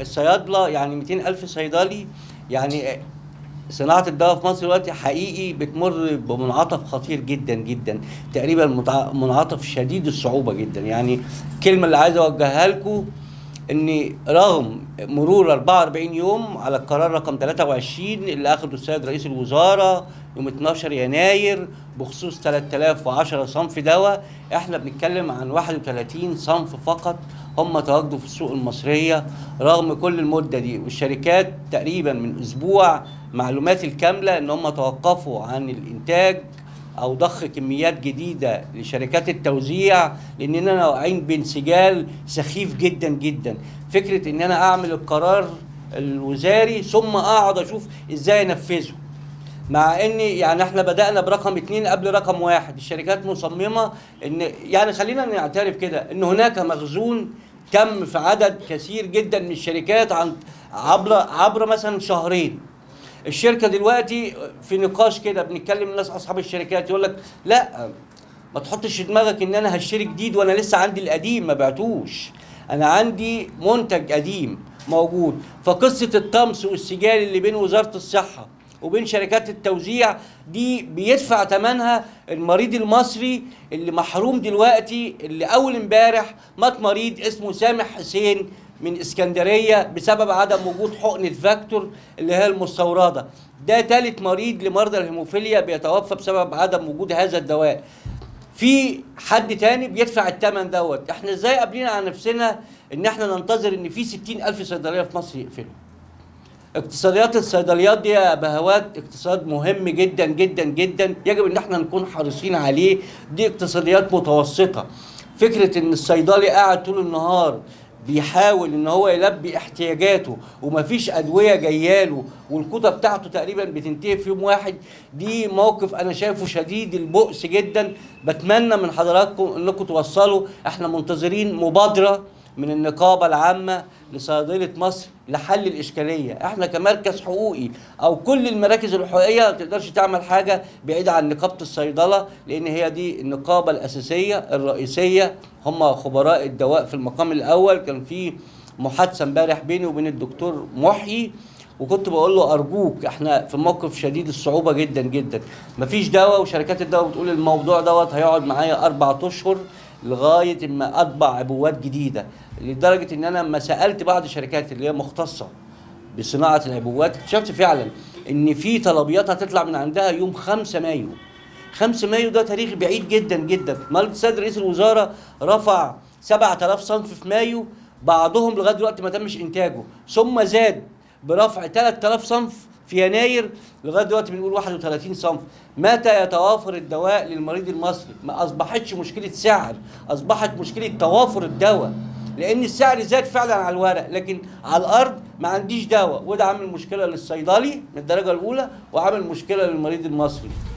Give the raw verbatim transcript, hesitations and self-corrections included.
الصيادله يعني مئتين ألف صيدلي، يعني صناعه الدواء في مصر دلوقتي حقيقي بتمر بمنعطف خطير جدا جدا، تقريبا منعطف شديد الصعوبه جدا. يعني الكلمه اللي عايز اوجهها لكم ان رغم مرور أربعة وأربعين يوم على القرار رقم ثلاثة وعشرين اللي اخده السيد رئيس الوزاره يوم اثناشر يناير بخصوص ثلاثة آلاف وعشرة صنف دواء، احنا بنتكلم عن واحد وثلاثين صنف فقط هم تواجدوا في السوق المصريه رغم كل المده دي، والشركات تقريبا من اسبوع معلومات الكامله ان هم توقفوا عن الانتاج او ضخ كميات جديده لشركات التوزيع لاننا واقعين بانسجال سخيف جدا جدا. فكره ان انا اعمل القرار الوزاري ثم اقعد اشوف ازاي انفذه، مع ان يعني احنا بدانا برقم اتنين قبل رقم واحد، الشركات مصممه ان يعني خلينا نعترف كده ان هناك مخزون تم في عدد كثير جدا من الشركات عن عبر عبر مثلا شهرين. الشركه دلوقتي في نقاش كده بنتكلم الناس اصحاب الشركات يقول لك لا ما تحطش في دماغك ان انا هشتري جديد وانا لسه عندي القديم ما بعتوش، انا عندي منتج قديم موجود. فقصه الطمس والسجال اللي بين وزاره الصحه وبين شركات التوزيع دي بيدفع ثمنها المريض المصري اللي محروم دلوقتي. اللي اول امبارح مات مريض اسمه سامح حسين من اسكندريه بسبب عدم وجود حقنه فاكتور اللي هي المستورده، ده ثالث مريض لمرضى الهيموفيليا بيتوفى بسبب عدم وجود هذا الدواء. في حد تاني بيدفع الثمن دوت، احنا ازاي قابلين على نفسنا ان احنا ننتظر ان في ستين ألف صيدليه في مصر يقفلوا؟ اقتصاديات الصيدليات دي يا بهوات اقتصاد مهم جدا جدا جدا يجب ان احنا نكون حريصين عليه، دي اقتصاديات متوسطه. فكره ان الصيدلي قاعد طول النهار بيحاول ان هو يلبي احتياجاته ومفيش ادويه جاياله والكوطه بتاعته تقريبا بتنتهي في يوم واحد، دي موقف انا شايفه شديد البؤس جدا. بتمنى من حضراتكم انكم توصلوا، احنا منتظرين مبادره من النقابه العامه لصيادله مصر لحل الاشكاليه، احنا كمركز حقوقي او كل المراكز الحقوقيه ما تقدرش تعمل حاجه بعيد عن نقابه الصيدله لان هي دي النقابه الاساسيه الرئيسيه، هم خبراء الدواء في المقام الاول. كان في محادثه امبارح بيني وبين الدكتور محيي وكنت بقول له ارجوك احنا في موقف شديد الصعوبه جدا جدا، مفيش دواء وشركات الدواء بتقول الموضوع دوت هيقعد معايا اربع اشهر لغايه ما اطبع عبوات جديده، لدرجه ان انا لما سالت بعض الشركات اللي هي مختصه بصناعه العبوات اكتشفت فعلا ان في طلبيات هتطلع من عندها يوم خمسة مايو. خمسة مايو ده تاريخ بعيد جدا جدا، مال سيد رئيس الوزاره رفع سبعة آلاف صنف في مايو بعضهم لغايه دلوقتي ما تمش انتاجه، ثم زاد برفع ثلاثة آلاف صنف في يناير لغايه دلوقتي بنقول واحد وثلاثين صنف. متى يتوافر الدواء للمريض المصري؟ ما اصبحتش مشكله سعر، اصبحت مشكله توافر الدواء، لان السعر زاد فعلا على الورق لكن على الارض ما عنديش دواء، وده عامل مشكله للصيدلي من الدرجه الاولى وعامل مشكله للمريض المصري.